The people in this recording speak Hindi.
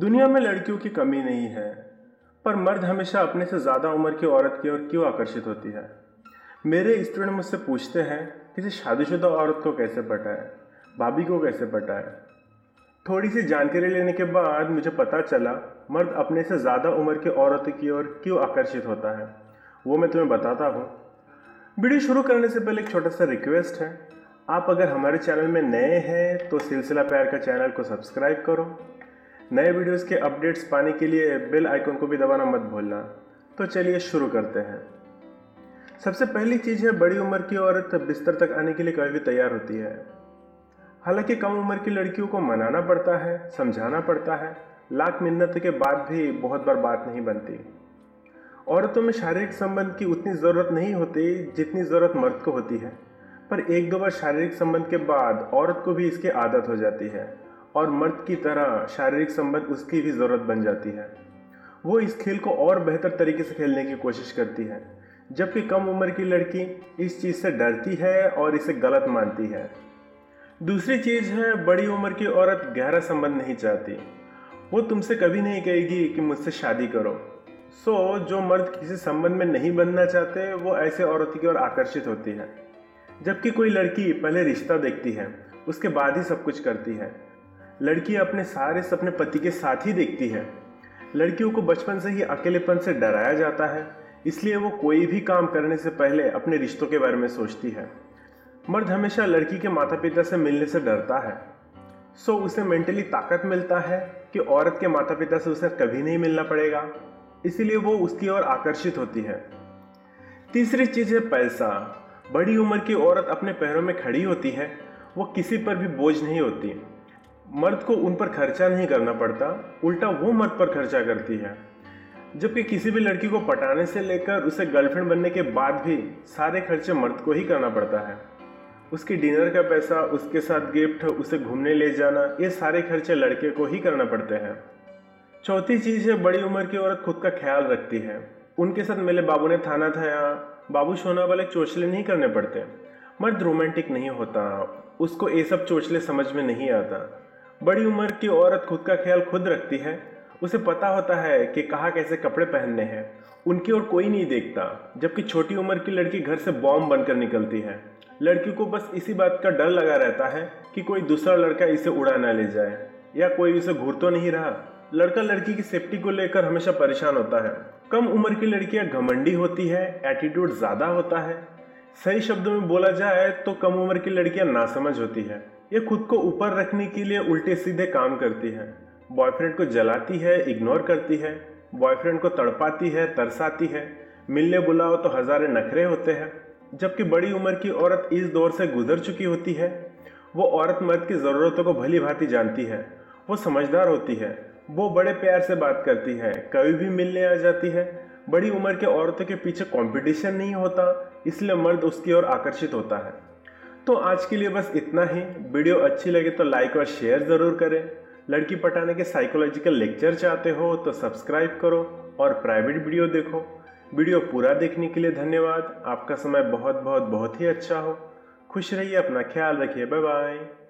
दुनिया में लड़कियों की कमी नहीं है, पर मर्द हमेशा अपने से ज़्यादा उम्र की औरत की ओर क्यों आकर्षित होती है। मेरे स्टूडेंट मुझसे पूछते हैं, किसी शादीशुदा औरत को कैसे पटाए, भाभी को कैसे पटाए। थोड़ी सी जानकारी लेने के बाद मुझे पता चला मर्द अपने से ज़्यादा उम्र की औरत की ओर क्यों आकर्षित होता है, वो मैं तुम्हें बताता हूँ। वीडियो शुरू करने से पहले एक छोटा सा रिक्वेस्ट है, आप अगर हमारे चैनल में नए हैं तो सिलसिला प्यार का चैनल को सब्सक्राइब करो। नए वीडियोस के अपडेट्स पाने के लिए बेल आइकॉन को भी दबाना मत भूलना। तो चलिए शुरू करते हैं। सबसे पहली चीज़ है, बड़ी उम्र की औरत बिस्तर तक आने के लिए कभी भी तैयार होती है। हालांकि कम उम्र की लड़कियों को मनाना पड़ता है, समझाना पड़ता है, लाख मिन्नत के बाद भी बहुत बार बात नहीं बनती। औरतों में शारीरिक संबंध की उतनी ज़रूरत नहीं होती जितनी ज़रूरत मर्द को होती है, पर एक दो बार शारीरिक संबंध के बाद औरत को भी इसकी आदत हो जाती है और मर्द की तरह शारीरिक संबंध उसकी भी ज़रूरत बन जाती है। वो इस खेल को और बेहतर तरीके से खेलने की कोशिश करती है, जबकि कम उम्र की लड़की इस चीज़ से डरती है और इसे गलत मानती है। दूसरी चीज़ है, बड़ी उम्र की औरत गहरा संबंध नहीं चाहती। वो तुमसे कभी नहीं कहेगी कि मुझसे शादी करो। सो जो मर्द किसी संबंध में नहीं बनना चाहते वो ऐसे औरत की ओर आकर्षित होती है, जबकि कोई लड़की पहले रिश्ता देखती है, उसके बाद ही सब कुछ करती है। लड़की अपने सारे सपने पति के साथ ही देखती है। लड़कियों को बचपन से ही अकेलेपन से डराया जाता है, इसलिए वो कोई भी काम करने से पहले अपने रिश्तों के बारे में सोचती है। मर्द हमेशा लड़की के माता पिता से मिलने से डरता है, सो उसे मेंटली ताकत मिलता है कि औरत के माता पिता से उसे कभी नहीं मिलना पड़ेगा, इसीलिए वो उसकी ओर आकर्षित होती है। तीसरी चीज़ है पैसा। बड़ी उम्र की औरत अपने पैरों में खड़ी होती है, वो किसी पर भी बोझ नहीं होती। मर्द को उन पर खर्चा नहीं करना पड़ता, उल्टा वो मर्द पर खर्चा करती है। जबकि किसी भी लड़की को पटाने से लेकर उसे गर्लफ्रेंड बनने के बाद भी सारे खर्चे मर्द को ही करना पड़ता है। उसके डिनर का पैसा, उसके साथ गिफ्ट, उसे घूमने ले जाना, ये सारे खर्चे लड़के को ही करना पड़ते हैं। चौथी चीज़ है, बड़ी उम्र की औरत खुद का ख्याल रखती है। उनके साथ मेरे बाबू ने थाना थाया, बाबू सोना वाले चोचले नहीं करने पड़ते। मर्द रोमांटिक नहीं होता, उसको ये सब चोचले समझ में नहीं आता। बड़ी उम्र की औरत खुद का ख्याल खुद रखती है। उसे पता होता है कि कहाँ कैसे कपड़े पहनने हैं, उनकी ओर कोई नहीं देखता। जबकि छोटी उम्र की लड़की घर से बॉम्ब बनकर निकलती है। लड़की को बस इसी बात का डर लगा रहता है कि कोई दूसरा लड़का इसे उड़ा ना ले जाए या कोई उसे घूर तो नहीं रहा। लड़का लड़की की सेफ्टी को लेकर हमेशा परेशान होता है। कम उम्र की लड़कियां घमंडी होती है, एटीट्यूड ज़्यादा होता है। सही शब्दों में बोला जाए तो कम उम्र की लड़कियां नासमझ होती है। ये खुद को ऊपर रखने के लिए उल्टे सीधे काम करती है। बॉयफ्रेंड को जलाती है, इग्नोर करती है। बॉयफ्रेंड को तड़पाती है, तरसाती है। मिलने बुलाओ तो हज़ारे नखरे होते हैं। जबकि बड़ी उम्र की औरत इस दौर से गुजर चुकी होती है। वो औरत मर्द की ज़रूरतों को भली भांति जानती है, वो समझदार होती है, वो बड़े प्यार से बात करती है, कभी भी मिलने आ जाती है। बड़ी उम्र के औरतों के पीछे कंपटीशन नहीं होता, इसलिए मर्द उसकी ओर आकर्षित होता है। तो आज के लिए बस इतना ही। वीडियो अच्छी लगे तो लाइक और शेयर ज़रूर करें। लड़की पटाने के साइकोलॉजिकल लेक्चर चाहते हो तो सब्सक्राइब करो और प्राइवेट वीडियो देखो। वीडियो पूरा देखने के लिए धन्यवाद। आपका समय बहुत बहुत बहुत ही अच्छा हो। खुश रहिए, अपना ख्याल रखिए। Bye bye.